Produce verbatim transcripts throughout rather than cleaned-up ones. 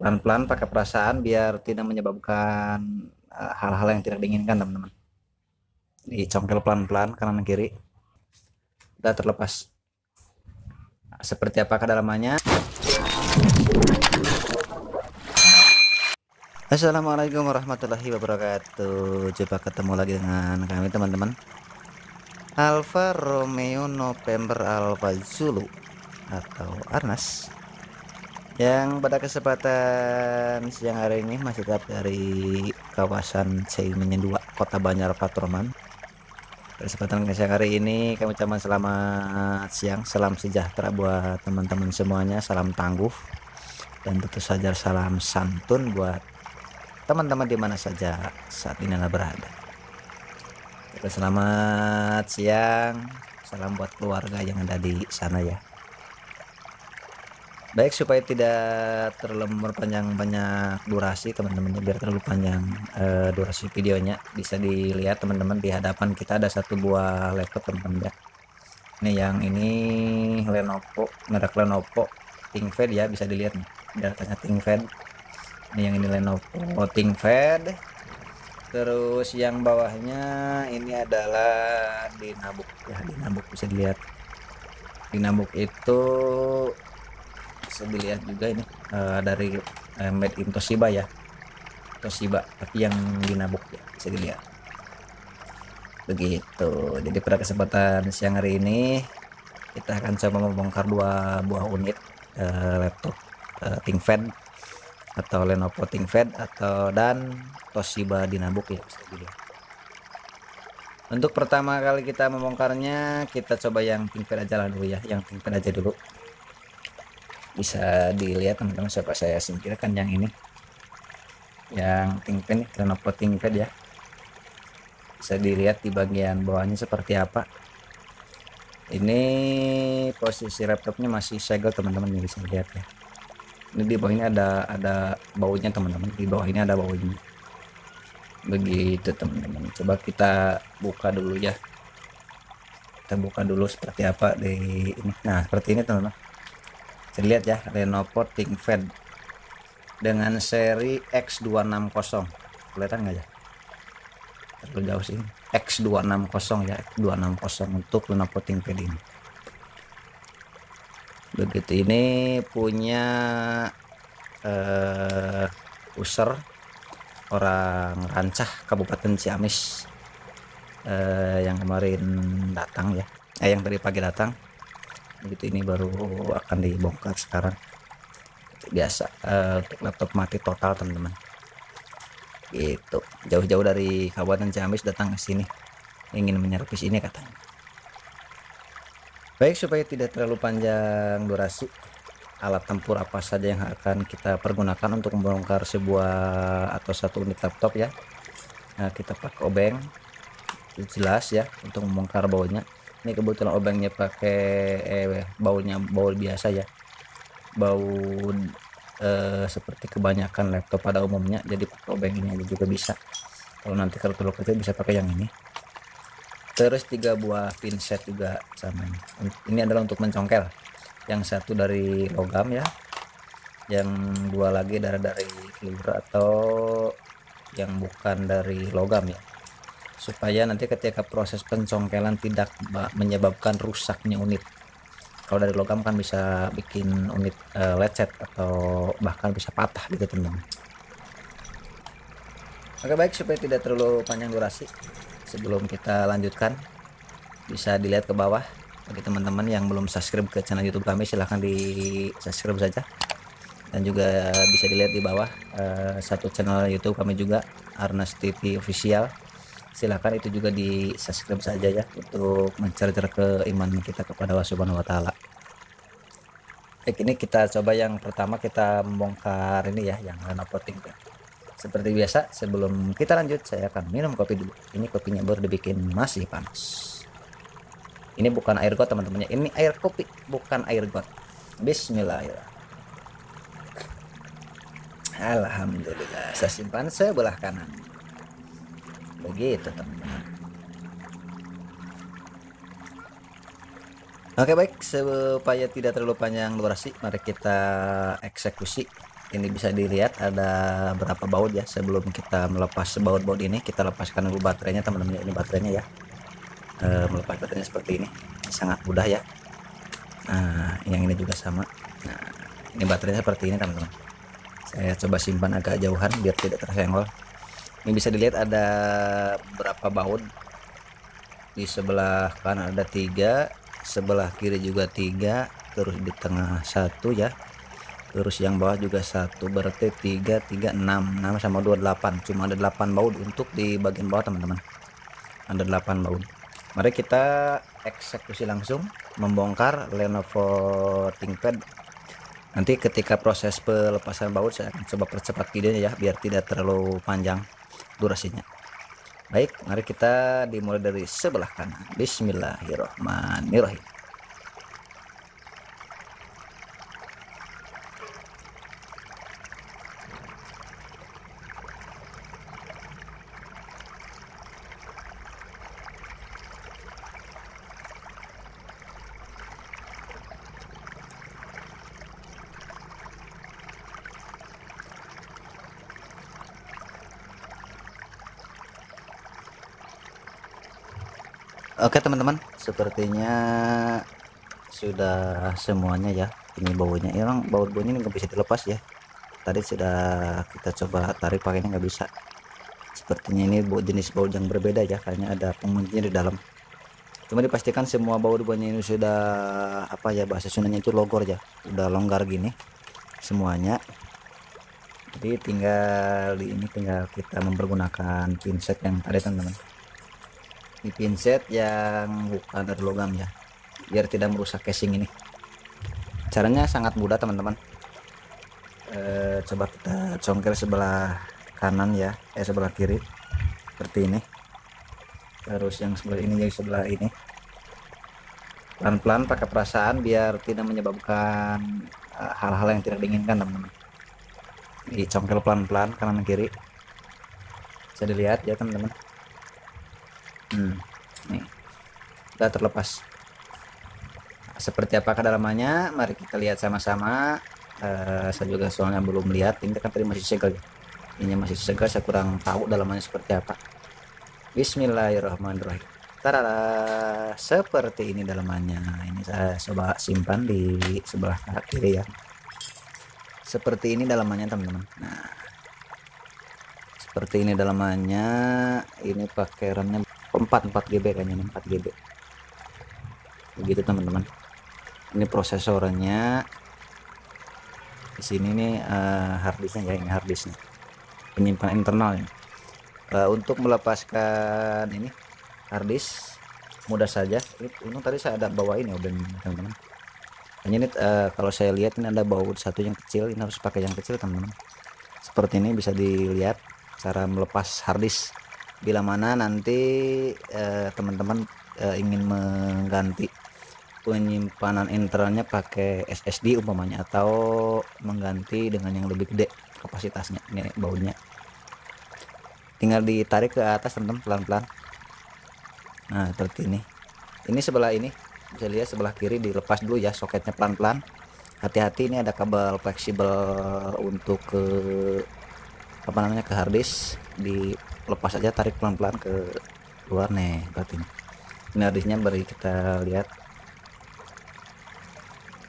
pelan-pelan pakai perasaan biar tidak menyebabkan hal-hal uh, yang tidak diinginkan, teman-teman. Dicongkel pelan-pelan kanan kiri. Udah terlepas. Nah, seperti apa kedalamannya? Assalamualaikum warahmatullahi wabarakatuh. Coba ketemu lagi dengan kami, teman-teman. Alfa Romeo November Alfa Zulu atau Arnaz, yang pada kesempatan siang hari ini masih tetap dari kawasan Ciamis dua, Kota Banjar, Patroman. Kesempatan siang hari ini kami ucapkan selamat siang, salam sejahtera buat teman-teman semuanya, salam tangguh, dan tentu saja salam santun buat teman-teman di mana saja saat ini Anda berada. Selamat siang, salam buat keluarga yang ada di sana ya. Baik, supaya tidak terlalu panjang-panjang durasi, teman-teman, biar terlalu panjang eh, durasi videonya, bisa dilihat teman-teman di hadapan kita ada satu buah laptop, teman-teman ya. Ini yang ini Lenovo, merek Lenovo ThinkPad ya, bisa dilihat nih datanya ThinkPad. Ini yang ini Lenovo ThinkPad. Terus yang bawahnya ini adalah Dynabook ya, Dynabook bisa dilihat. Dynabook itu bisa dilihat juga ini uh, dari uh, made in Toshiba ya, Toshiba, tapi yang Dynabook ya, bisa dilihat begitu. Jadi pada kesempatan siang hari ini kita akan coba membongkar dua buah unit uh, laptop uh, ThinkPad atau Lenovo ThinkPad atau dan Toshiba Dynabook ya, bisa dilihat. Untuk pertama kali kita membongkarnya, kita coba yang ThinkPad aja lah dulu ya, yang ThinkPad aja dulu. Bisa dilihat teman-teman, siapa saya singkirkan yang ini, yang ThinkPad, Lenovo ThinkPad ya. Bisa dilihat di bagian bawahnya seperti apa. Ini posisi laptopnya masih segel, teman-teman, bisa lihat ya. Ini di bawah ini ada ada baunya, teman-teman, di bawah ini ada baunya begitu, teman-teman. Coba kita buka dulu ya, kita buka dulu seperti apa di ini. Nah, seperti ini, teman-teman. Lihat ya, Lenovo ThinkPad dengan seri X dua enam nol, kelihatan nggak ya? Terlalu jauh sih, X dua enam nol ya, X dua enam nol untuk Lenovo ThinkPad ini. Begitu, ini punya eh, user orang Rancah, Kabupaten Ciamis, eh, yang kemarin datang ya, eh, yang tadi pagi datang. Begitu, ini baru akan dibongkar sekarang. Biasa uh, untuk laptop mati total, teman-teman. Gitu, jauh-jauh dari Kabupaten Ciamis datang ke sini ingin menyervis ini katanya. Baik, supaya tidak terlalu panjang durasi, alat tempur apa saja yang akan kita pergunakan untuk membongkar sebuah atau satu unit laptop ya. Nah, kita pakai obeng, itu jelas ya, untuk membongkar baunya. Ini kebetulan obengnya pakai eh, baulnya baul biasa ya, baul eh, seperti kebanyakan laptop pada umumnya. Jadi pakai obeng ini aja juga bisa. Kalau nanti kalau terlalu kecil bisa pakai yang ini. Terus tiga buah pinset juga sama ini. Ini adalah untuk mencongkel. Yang satu dari logam ya, yang dua lagi dari dari fiber atau yang bukan dari logam ya, supaya nanti ketika proses pencongkelan tidak menyebabkan rusaknya unit. Kalau dari logam kan bisa bikin unit uh, lecet atau bahkan bisa patah gitu, teman-teman. Oke, baik, supaya tidak terlalu panjang durasi, sebelum kita lanjutkan bisa dilihat ke bawah. Bagi teman-teman yang belum subscribe ke channel YouTube kami, silahkan di subscribe saja. Dan juga bisa dilihat di bawah uh, satu channel YouTube kami juga, Arnaz T V Official. Silahkan itu juga di subscribe saja ya, untuk mencercer keimanan kita kepada Allah Subhanahu wa Ta'ala. Baik, ini kita coba yang pertama, kita membongkar ini ya, yang Lenovo ThinkPad. Seperti biasa, sebelum kita lanjut saya akan minum kopi dulu. Ini kopinya baru dibikin, masih panas. Ini bukan air got, teman-temannya, ini air kopi, bukan air got. Bismillahirrahmanirrahim. Alhamdulillah, saya simpan sebelah kanan. Begitu, teman-teman. Oke, baik, supaya tidak terlalu panjang durasi, mari kita eksekusi Ini bisa dilihat ada berapa baut ya. Sebelum kita melepas baut-baut ini, kita lepaskan dulu baterainya teman-teman. Ini baterainya ya, e, melepas baterainya seperti ini, sangat mudah ya. Nah yang ini juga sama. Nah ini baterainya seperti ini teman-teman. Saya coba simpan agak jauhan biar tidak tersenggol. Ini bisa dilihat ada berapa baut. Di sebelah kanan ada tiga, sebelah kiri juga tiga, terus di tengah satu ya, terus yang bawah juga satu, berarti tiga tiga enam enam sama dua puluh delapan. Cuma ada delapan baut untuk di bagian bawah teman-teman, ada delapan baut. Mari kita eksekusi langsung membongkar Lenovo ThinkPad. Nanti ketika proses pelepasan baut saya akan coba percepat videonya ya biar tidak terlalu panjang durasinya. Baik, mari kita dimulai dari sebelah kanan. Bismillahirrahmanirrahim. Oke teman-teman, sepertinya sudah semuanya ya. Ini baunya, emang baut bunyi ini nggak bisa dilepas ya. Tadi sudah kita coba tarik pakainya nggak bisa. Sepertinya ini baut, jenis baut yang berbeda ya, karena ada penguncinya di dalam. Cuma dipastikan semua baut bunyi ini sudah apa ya, bahasa Sundanya itu logor ya, udah longgar gini semuanya. Jadi tinggal di ini tinggal kita mempergunakan pinset yang tadi teman-teman. Di pinset yang bukan dari logam ya, biar tidak merusak casing ini. Caranya sangat mudah teman-teman. E, coba kita congkel sebelah kanan ya, eh sebelah kiri seperti ini, terus yang sebelah ini jadi sebelah ini, pelan-pelan pakai perasaan biar tidak menyebabkan hal-hal e, yang tidak diinginkan teman-teman. Dicongkel pelan-pelan kanan kiri, bisa dilihat ya teman-teman. Hmm, nih sudah terlepas. Seperti apakah dalamannya? Mari kita lihat sama-sama. Uh, saya juga soalnya belum lihat. Ini kan tadi masih segel. Ini masih segel. Saya kurang tahu dalamannya seperti apa. Bismillahirrahmanirrahim. Tadada, seperti ini dalamannya. Ini saya coba simpan di sebelah kiri ya. Seperti ini dalamannya teman-teman. Nah, seperti ini dalamannya. Ini pakai remnya empat empat G B kayaknya, empat G B begitu teman-teman. Ini prosesornya di sini nih, uh, harddisknya ya, ini harddisknya penyimpanan internal ini. Uh, untuk melepaskan ini harddisk mudah saja. Untung tadi saya ada bawa ini obeng teman-teman. Hanya ini uh, kalau saya lihat ini ada baut satu yang kecil, ini harus pakai yang kecil teman-teman. Seperti ini bisa dilihat cara melepas harddisk. Bila mana nanti teman-teman eh, eh, ingin mengganti penyimpanan internalnya pakai S S D umpamanya, atau mengganti dengan yang lebih gede kapasitasnya, ini bautnya tinggal ditarik ke atas teman-teman pelan-pelan. Nah seperti ini. Ini sebelah ini bisa lihat sebelah kiri dilepas dulu ya soketnya pelan-pelan, hati-hati. Ini ada kabel fleksibel untuk ke apa namanya, ke harddisk, di lepas aja, tarik pelan-pelan ke luar nih batin. Ini harddisknya beri kita lihat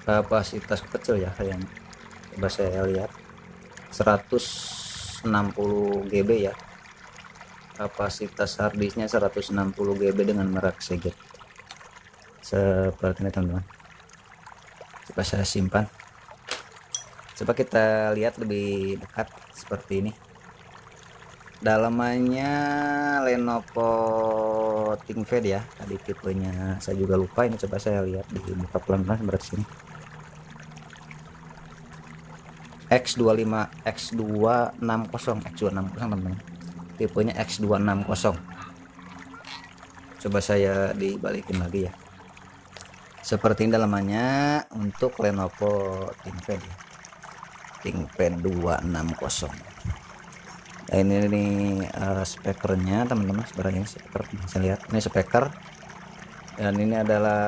kapasitas kecil ya, yang coba saya lihat seratus enam puluh G B ya, kapasitas harddisknya seratus enam puluh G B dengan merek Seagate seperti ini teman-teman. Coba saya simpan, coba kita lihat lebih dekat seperti ini dalamannya Lenovo ThinkPad ya. Tadi tipenya saya juga lupa, ini coba saya lihat di muka pelan-pelan seperti sini. X dua lima X dua enam nol X dua enam nol teman-teman. Tipenya X dua enam nol. Coba saya dibalikin lagi ya. Seperti ini dalamannya untuk Lenovo ThinkPad ya. ThinkPad dua enam nol. Ini nih uh, speakernya teman-teman, sebenarnya speaker bisa lihat ini speaker, dan ini adalah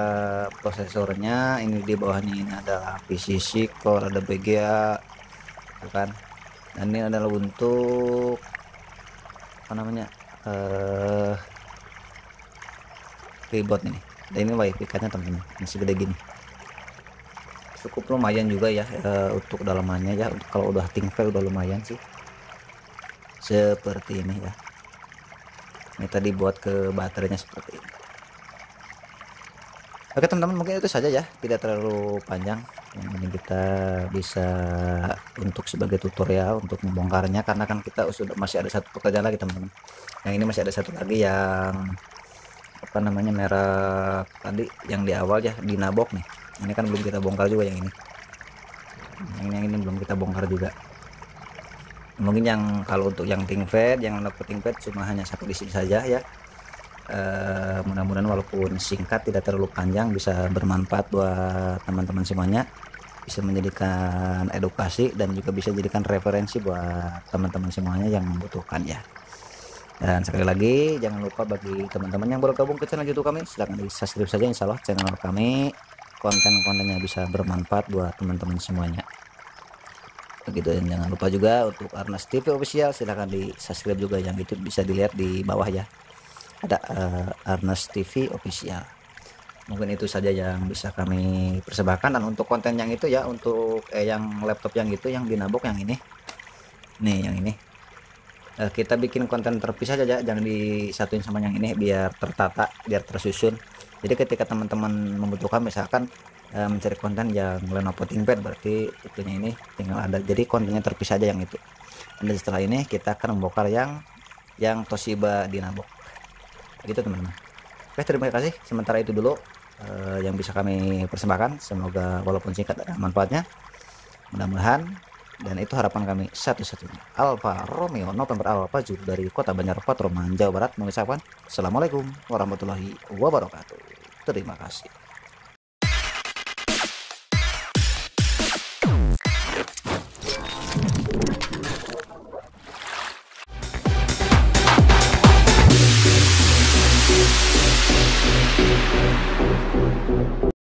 prosesornya. Ini di bawahnya ini ada P C C core, ada B G A, ya kan. Dan ini adalah untuk apa namanya eh uh, ribot ini. Dan ini wifi cardnya teman-teman masih gede gini, cukup lumayan juga ya uh, untuk dalamannya ya. Untuk kalau udah ThinkPad udah lumayan sih seperti ini ya. Ini tadi buat ke baterainya seperti ini. Oke teman-teman, mungkin itu saja ya, tidak terlalu panjang. Yang ini kita bisa untuk sebagai tutorial untuk membongkarnya, karena kan kita sudah masih ada satu pekerjaan lagi teman-teman. Yang ini masih ada satu lagi yang apa namanya merek tadi yang di awal ya, Dynabook nih. Ini kan belum kita bongkar juga yang ini. Yang ini, yang ini belum kita bongkar juga. Mungkin yang kalau untuk yang ThinkPad, yang dapat ThinkPad cuma hanya satu di sini saja ya. Uh, mudah-mudahan walaupun singkat tidak terlalu panjang bisa bermanfaat buat teman-teman semuanya, bisa menjadikan edukasi dan juga bisa jadikan referensi buat teman-teman semuanya yang membutuhkan ya. Dan sekali lagi jangan lupa bagi teman-teman yang baru gabung ke channel YouTube kami, silahkan di subscribe saja, insya Allah channel kami konten-kontennya bisa bermanfaat buat teman-teman semuanya. Begitu, dan jangan lupa juga untuk Arnaz T V Official, silahkan di subscribe juga, yang itu bisa dilihat di bawah ya, ada uh, Arnaz T V Official. Mungkin itu saja yang bisa kami persembahkan. Dan untuk konten yang itu ya, untuk eh, yang laptop yang itu, yang Dynabook yang ini nih, yang ini uh, kita bikin konten terpisah aja, jangan disatuin sama yang ini, biar tertata, biar tersusun. Jadi ketika teman-teman membutuhkan misalkan mencari konten yang Lenovo ThinkPad, berarti itunya ini tinggal ada, jadi kontennya terpisah aja yang itu. Dan setelah ini kita akan membongkar yang yang Toshiba Dynabook gitu teman-teman. Oke, terima kasih, sementara itu dulu eh, yang bisa kami persembahkan. Semoga walaupun singkat ada manfaatnya, mudah-mudahan, dan itu harapan kami satu-satunya. Alfa Romeo November Alfa Juru dari kota Banjar, Patroman, Jawa Barat mengucapkan Assalamualaikum warahmatullahi wabarakatuh. Terima kasih.